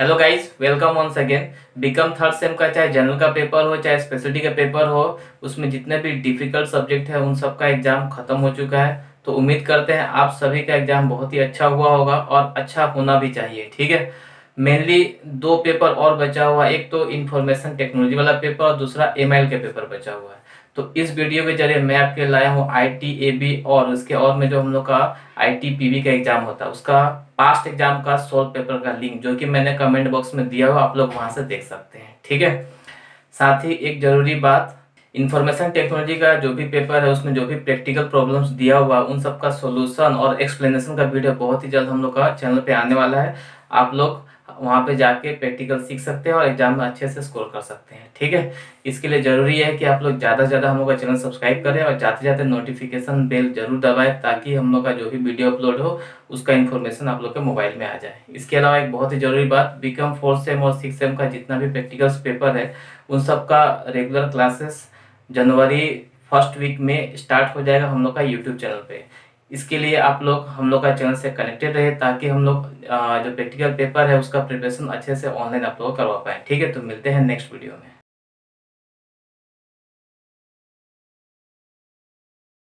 Hello guys, welcome once again. BCom third sem का चाहे general का पेपर हो चाहे स्पेशलिटी का पेपर हो, उसमें जितने भी डिफिकल्ट सब्जेक्ट है उन सब का एग्जाम खत्म हो चुका है। तो उम्मीद करते हैं आप सभी का एग्जाम बहुत ही अच्छा हुआ होगा और अच्छा होना भी चाहिए, ठीक है। मेनली दो पेपर और बचा हुआ, एक तो इन्फॉर्मेशन टेक्नोलॉजी वाला पेपर और दूसरा MIL के पेपर बचा हुआ है। तो इस वीडियो के जरिए मैं आपके लाया हूँ ITAB और उसके और में जो हम लोग का ITPB का एग्जाम होता है उसका पास्ट एग्जाम का सॉल्व पेपर का लिंक, जो कि मैंने कमेंट बॉक्स में दिया हुआ, आप लोग वहां से देख सकते हैं, ठीक है। साथ ही एक जरूरी बात, इन्फॉर्मेशन टेक्नोलॉजी का जो भी पेपर है उसमें जो भी प्रैक्टिकल प्रॉब्लम्स दिया हुआ उन सब का सॉल्यूशन और एक्सप्लेनेशन का वीडियो बहुत ही जल्द हम लोग का चैनल पे आने वाला है। आप लोग वहाँ पे जाके प्रैक्टिकल सीख सकते हैं और एग्जाम में अच्छे से स्कोर कर सकते हैं, ठीक है। इसके लिए ज़रूरी है कि आप लोग ज़्यादा से ज़्यादा हम लोग का चैनल सब्सक्राइब करें और जाते जाते नोटिफिकेशन बेल जरूर दबाएं, ताकि हम लोग का जो भी वीडियो अपलोड हो उसका इन्फॉर्मेशन आप लोग के मोबाइल में आ जाए। इसके अलावा एक बहुत ही ज़रूरी बात, बीकॉम फोर्थ सेम और सिक्स सेम का जितना भी प्रैक्टिकल्स पेपर है उन सब का रेगुलर क्लासेस जनवरी फर्स्ट वीक में स्टार्ट हो जाएगा हम लोग का यूट्यूब चैनल पर। इसके लिए आप लोग हम लोग का चैनल से कनेक्टेड रहे, ताकि हम लोग जो प्रैक्टिकल पेपर है उसका प्रिपरेशन अच्छे से ऑनलाइन आप लोग करवा पाएँ, ठीक है। तो मिलते हैं नेक्स्ट वीडियो में।